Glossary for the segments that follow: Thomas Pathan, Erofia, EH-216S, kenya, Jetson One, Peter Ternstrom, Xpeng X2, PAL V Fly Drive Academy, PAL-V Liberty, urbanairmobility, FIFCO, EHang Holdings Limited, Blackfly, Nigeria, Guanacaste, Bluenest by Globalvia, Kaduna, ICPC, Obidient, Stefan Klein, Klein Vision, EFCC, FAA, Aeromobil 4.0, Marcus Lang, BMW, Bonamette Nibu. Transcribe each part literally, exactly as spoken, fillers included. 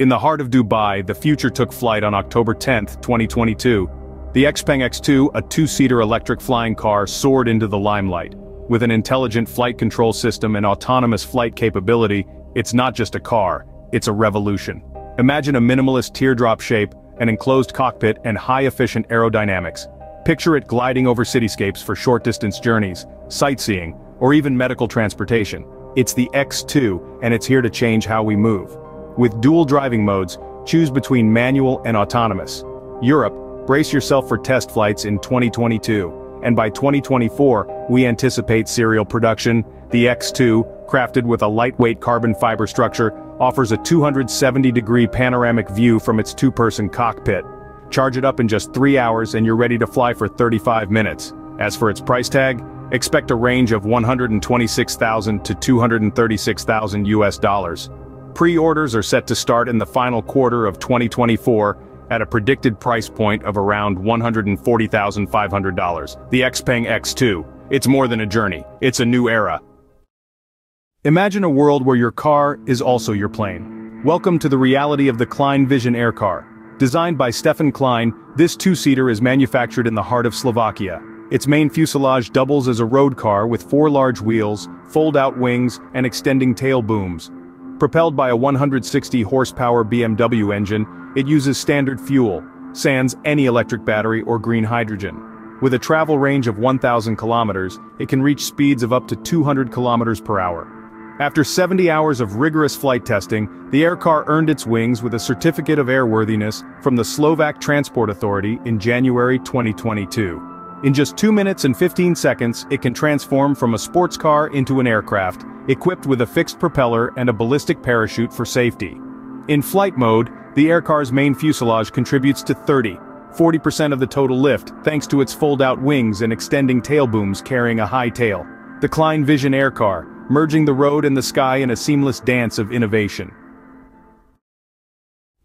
In the heart of Dubai, the future took flight on October tenth, twenty twenty-two. The Xpeng X two, a two-seater electric flying car, soared into the limelight. With an intelligent flight control system and autonomous flight capability, it's not just a car, it's a revolution. Imagine a minimalist teardrop shape, an enclosed cockpit, and high-efficient aerodynamics. Picture it gliding over cityscapes for short-distance journeys, sightseeing, or even medical transportation. It's the X two, and it's here to change how we move. With dual driving modes, choose between manual and autonomous. Europe, brace yourself for test flights in twenty twenty-two, and by twenty twenty-four, we anticipate serial production. The X two, crafted with a lightweight carbon fiber structure, offers a two hundred seventy degree panoramic view from its two-person cockpit. Charge it up in just three hours and you're ready to fly for thirty-five minutes. As for its price tag, expect a range of one hundred twenty-six thousand dollars to two hundred thirty-six thousand dollars U S dollars. Pre-orders are set to start in the final quarter of twenty twenty-four at a predicted price point of around one hundred forty thousand five hundred dollars. The Xpeng X two. It's more than a journey, it's a new era. Imagine a world where your car is also your plane. Welcome to the reality of the Klein Vision air car. Designed by Stefan Klein, this two-seater is manufactured in the heart of Slovakia. Its main fuselage doubles as a road car with four large wheels, fold-out wings, and extending tail booms. Propelled by a one hundred sixty horsepower B M W engine, it uses standard fuel, sans any electric battery or green hydrogen. With a travel range of one thousand kilometers, it can reach speeds of up to two hundred kilometers per hour. After seventy hours of rigorous flight testing, the aircar earned its wings with a certificate of airworthiness from the Slovak Transport Authority in January twenty twenty-two. In just two minutes and fifteen seconds, it can transform from a sports car into an aircraft, equipped with a fixed propeller and a ballistic parachute for safety. In flight mode, the aircar's main fuselage contributes to thirty to forty percent of the total lift, thanks to its fold-out wings and extending tail booms carrying a high tail. The Klein Vision aircar, merging the road and the sky in a seamless dance of innovation.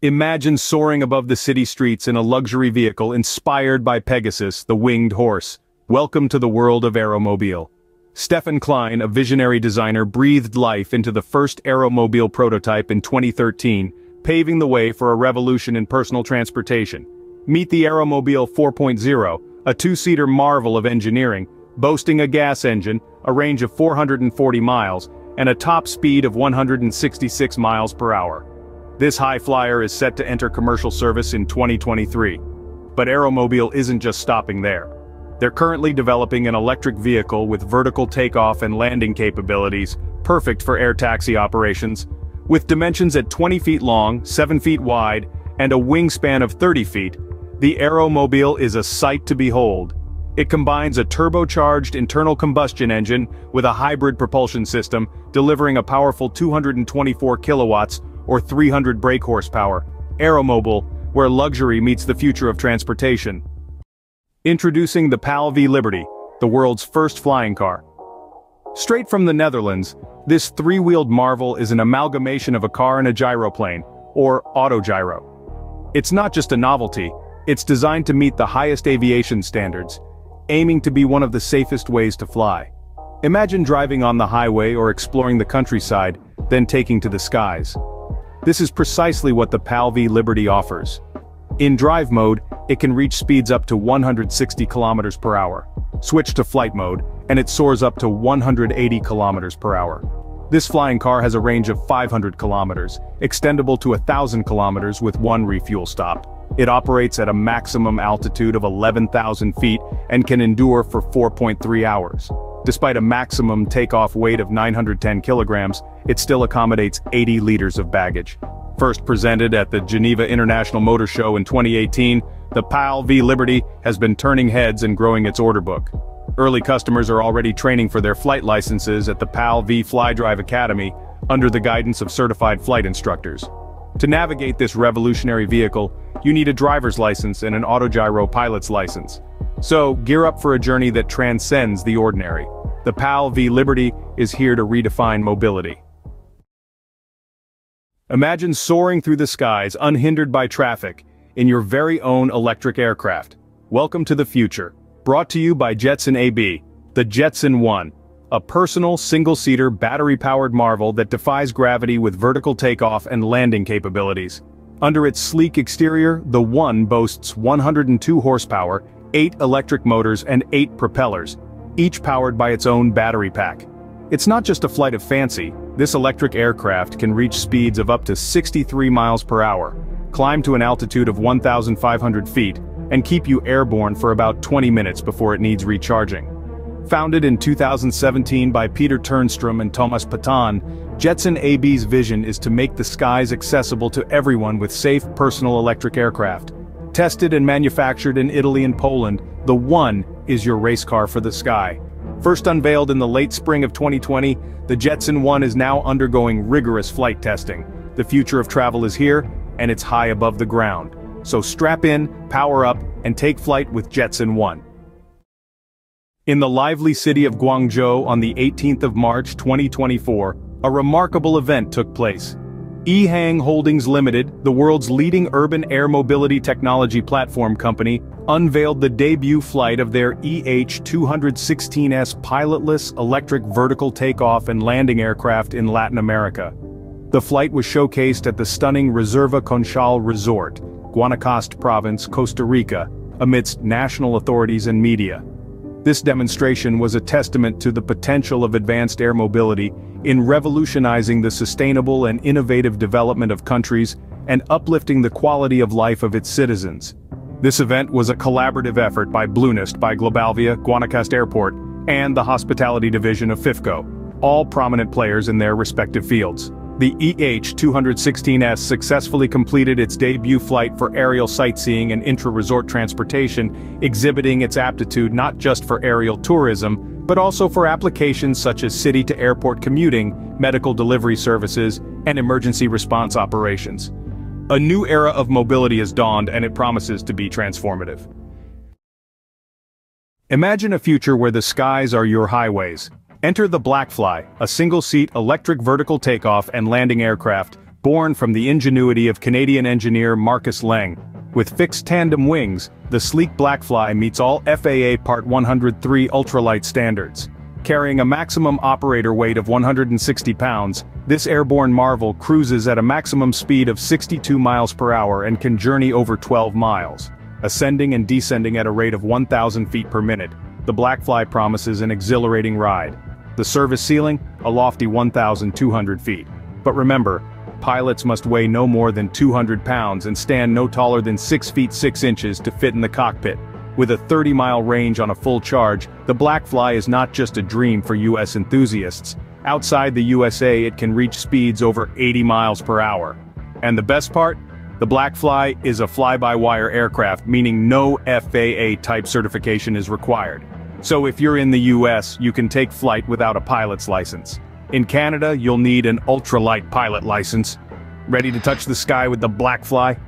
Imagine soaring above the city streets in a luxury vehicle inspired by Pegasus, the winged horse. Welcome to the world of Aeromobil. Stefan Klein, a visionary designer, breathed life into the first Aeromobil prototype in twenty thirteen, paving the way for a revolution in personal transportation. Meet the Aeromobil four point oh, a two-seater marvel of engineering, boasting a gas engine, a range of four hundred forty miles, and a top speed of one hundred sixty-six miles per hour. This high flyer is set to enter commercial service in twenty twenty-three. But Aeromobil isn't just stopping there. They're currently developing an electric vehicle with vertical takeoff and landing capabilities, perfect for air taxi operations. With dimensions at twenty feet long, seven feet wide, and a wingspan of thirty feet, the Aeromobil is a sight to behold. It combines a turbocharged internal combustion engine with a hybrid propulsion system, delivering a powerful two hundred twenty-four kilowatts or three hundred brake horsepower. Aeromobil, where luxury meets the future of transportation. Introducing the PAL V Liberty, the world's first flying car. Straight from the Netherlands, this three-wheeled marvel is an amalgamation of a car and a gyroplane, or autogyro. It's not just a novelty, it's designed to meet the highest aviation standards, aiming to be one of the safest ways to fly. Imagine driving on the highway or exploring the countryside, then taking to the skies. This is precisely what the PAL V Liberty offers. In drive mode, it can reach speeds up to one hundred sixty kilometers per hour. Switch to flight mode, and it soars up to one hundred eighty kilometers per hour. This flying car has a range of five hundred kilometers, extendable to one thousand kilometers with one refuel stop. It operates at a maximum altitude of eleven thousand feet and can endure for four point three hours. Despite a maximum takeoff weight of nine hundred ten kilograms, it still accommodates eighty liters of baggage. First presented at the Geneva International Motor Show in twenty eighteen, the PAL V Liberty has been turning heads and growing its order book. Early customers are already training for their flight licenses at the PAL V Fly Drive Academy, under the guidance of certified flight instructors. To navigate this revolutionary vehicle, you need a driver's license and an autogyro pilot's license. So, gear up for a journey that transcends the ordinary. The PAL V Liberty is here to redefine mobility. Imagine soaring through the skies unhindered by traffic, in your very own electric aircraft. Welcome to the future. Brought to you by Jetson A B. The Jetson One, a personal, single-seater, battery-powered marvel that defies gravity with vertical takeoff and landing capabilities. Under its sleek exterior, the One boasts one hundred two horsepower, eight electric motors and eight propellers, each powered by its own battery pack. It's not just a flight of fancy. This electric aircraft can reach speeds of up to sixty-three miles per hour, climb to an altitude of one thousand five hundred feet, and keep you airborne for about twenty minutes before it needs recharging. Founded in two thousand seventeen by Peter Ternstrom and Thomas Pathan, Jetson A B's vision is to make the skies accessible to everyone with safe personal electric aircraft. Tested and manufactured in Italy and Poland, the One is your race car for the sky. First unveiled in the late spring of twenty twenty, the Jetson One is now undergoing rigorous flight testing. The future of travel is here, and it's high above the ground. So strap in, power up, and take flight with Jetson One. In the lively city of Guangzhou on the eighteenth of March twenty twenty-four, a remarkable event took place. EHang Holdings Limited, the world's leading urban air mobility technology platform company, unveiled the debut flight of their E H two sixteen S pilotless electric vertical takeoff and landing aircraft in Latin America. The flight was showcased at the stunning Reserva Conchal Resort, Guanacaste Province, Costa Rica, amidst national authorities and media. This demonstration was a testament to the potential of advanced air mobility in revolutionizing the sustainable and innovative development of countries and uplifting the quality of life of its citizens. This event was a collaborative effort by Bluenest by Globalvia, Guanacaste Airport, and the Hospitality Division of FIFCO, all prominent players in their respective fields. The E H two sixteen S successfully completed its debut flight for aerial sightseeing and intra-resort transportation, exhibiting its aptitude not just for aerial tourism, but also for applications such as city-to-airport commuting, medical delivery services, and emergency response operations. A new era of mobility has dawned, and it promises to be transformative. Imagine a future where the skies are your highways. Enter the Blackfly, a single-seat electric vertical takeoff and landing aircraft, born from the ingenuity of Canadian engineer Marcus Lang. With fixed tandem wings, the sleek Blackfly meets all F A A Part one hundred three ultralight standards. Carrying a maximum operator weight of one hundred sixty pounds, this airborne marvel cruises at a maximum speed of sixty-two miles per hour and can journey over twelve miles, ascending and descending at a rate of one thousand feet per minute. The Blackfly promises an exhilarating ride. The service ceiling, a lofty one thousand two hundred feet. But remember, pilots must weigh no more than two hundred pounds and stand no taller than six feet six inches to fit in the cockpit. With a thirty mile range on a full charge, the Blackfly is not just a dream for U S enthusiasts. Outside the U S A, it can reach speeds over eighty miles per hour. And the best part? The Blackfly is a fly-by-wire aircraft, meaning no F A A type certification is required. So if you're in the U S, you can take flight without a pilot's license. In Canada, you'll need an ultralight pilot license. Ready to touch the sky with the Blackfly?